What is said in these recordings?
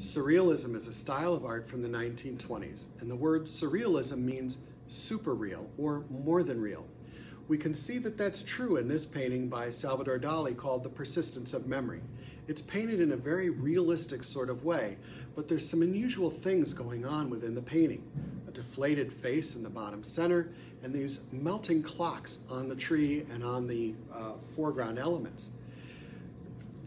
Surrealism is a style of art from the 1920s, and the word surrealism means super real or more than real. We can see that that's true in this painting by Salvador Dali called The Persistence of Memory. It's painted in a very realistic sort of way, but there's some unusual things going on within the painting. A deflated face in the bottom center, and these melting clocks on the tree and on the foreground elements.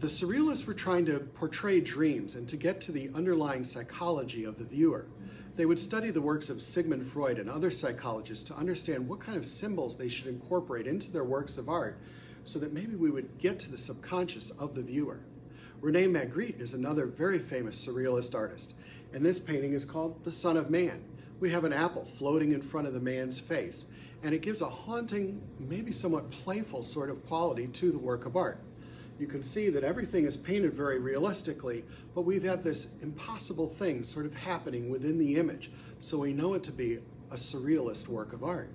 The Surrealists were trying to portray dreams and to get to the underlying psychology of the viewer. They would study the works of Sigmund Freud and other psychologists to understand what kind of symbols they should incorporate into their works of art so that maybe we would get to the subconscious of the viewer. René Magritte is another very famous Surrealist artist, and this painting is called The Son of Man. We have an apple floating in front of the man's face, and it gives a haunting, maybe somewhat playful sort of quality to the work of art. You can see that everything is painted very realistically, but we've had this impossible thing sort of happening within the image, so we know it to be a surrealist work of art.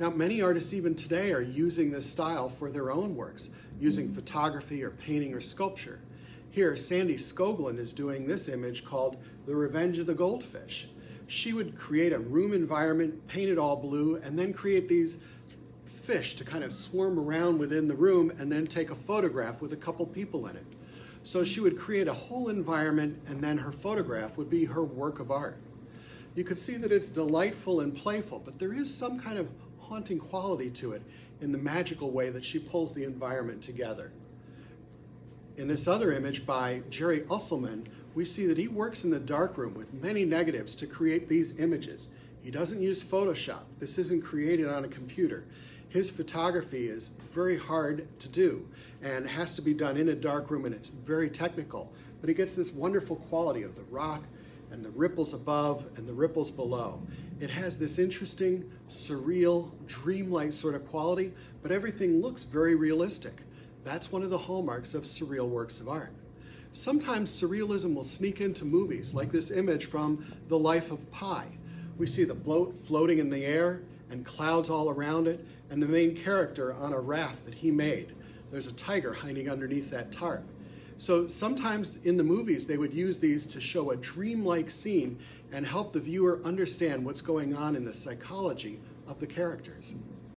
Now, many artists even today are using this style for their own works, using photography or painting or sculpture. Here, Sandy Skoglin is doing this image called The Revenge of the Goldfish. She would create a room environment, paint it all blue, and then create these fish to kind of swarm around within the room and then take a photograph with a couple people in it. So she would create a whole environment, and then her photograph would be her work of art. You could see that it's delightful and playful, but there is some kind of haunting quality to it in the magical way that she pulls the environment together. In this other image by Jerry Uelsmann, we see that he works in the darkroom with many negatives to create these images. He doesn't use Photoshop. This isn't created on a computer. His photography is very hard to do and has to be done in a dark room, and it's very technical, but he gets this wonderful quality of the rock and the ripples above and the ripples below. It has this interesting, surreal, dreamlike sort of quality, but everything looks very realistic. That's one of the hallmarks of surreal works of art. Sometimes surrealism will sneak into movies, like this image from The Life of Pi. We see the bloat floating in the air and clouds all around it, and the main character on a raft that he made. There's a tiger hiding underneath that tarp. So sometimes in the movies, they would use these to show a dreamlike scene and help the viewer understand what's going on in the psychology of the characters.